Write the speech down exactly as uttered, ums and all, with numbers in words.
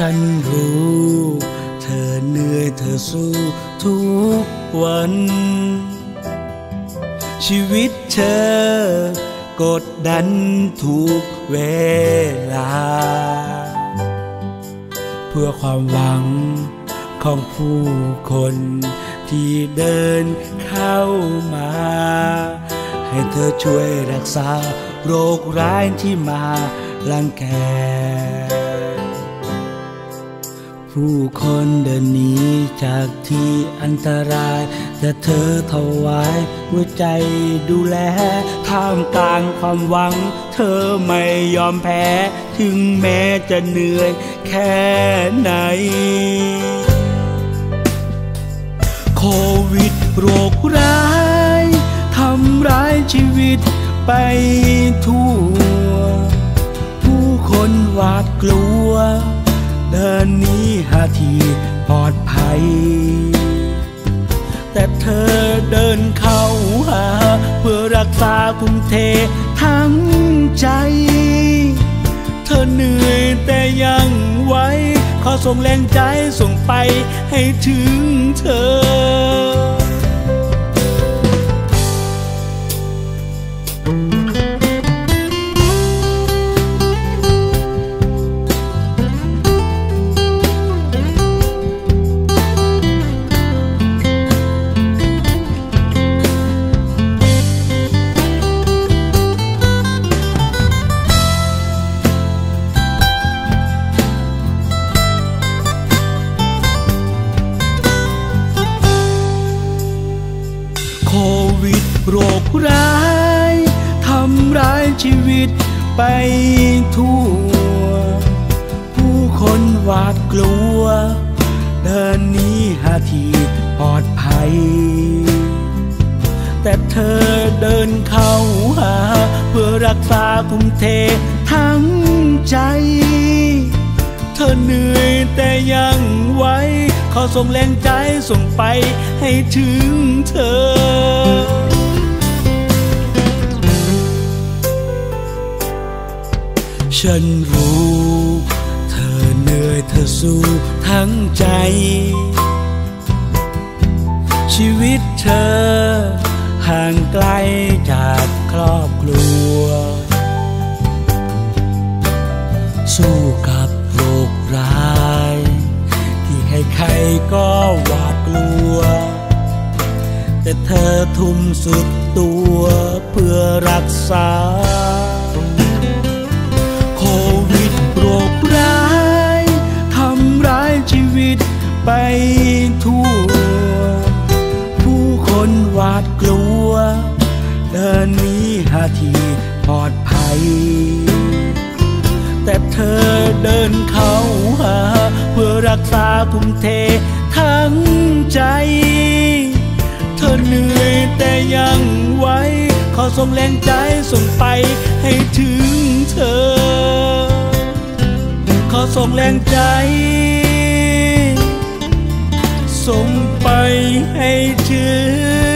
ฉันรู้เธอเหนื่อยเธอสู้ทุกวันชีวิตเธอกดดันทุกเวลาเพื่อความหวังของผู้คนที่เดินเข้ามาให้เธอช่วยรักษาโรคร้ายที่มารังแกผู้คนเดินหนีจากที่อันตรายแต่เธอถวายหัวใจดูแลท่ามกลางความหวังเธอไม่ยอมแพ้ถึงแม้จะเหนื่อยแค่ไหนโควิดโรคร้ายทำร้ายชีวิตไปทั่วผู้คนหวาดกลัวเดินหนีหาที่ปลอดภัยแต่เธอเดินเข้าหาเพื่อรักษาทุ่มเททั้งใจเธอเหนื่อยแต่ยังไหวขอส่งแรงใจส่งไปให้ถึงเธอโรคร้ายทำร้ายชีวิตไปทั่วผู้คนหวาดกลัวเดินหนีหาที่ปลอดภัยแต่เธอเดินเข้าหาเพื่อรักษาทุ่มเททั้งใจเธอเหนื่อยแต่ยังไหวขอส่งแรงใจส่งไปให้ถึงเธอฉันรู้เธอเหนื่อยเธอสู้ทั้งใจชีวิตเธอห่างไกลจากครอบครัวสู้กับโรคร้ายที่ใครๆก็หวาดกลัวแต่เธอทุ่มสุดตัวเพื่อรักษาโรคร้ายทำร้ายชีวิตไปทั่วผู้คนหวาดกลัวเดินหนีหาที่ปลอดภัยแต่เธอเดินเข้าหาเพื่อรักษาทุ่มเททั้งใจเธอเหนื่อยแต่ยังไหวขอส่งแรงใจส่งไปให้ถึงเธอขอส่งแรงใจส่งไปให้ถึง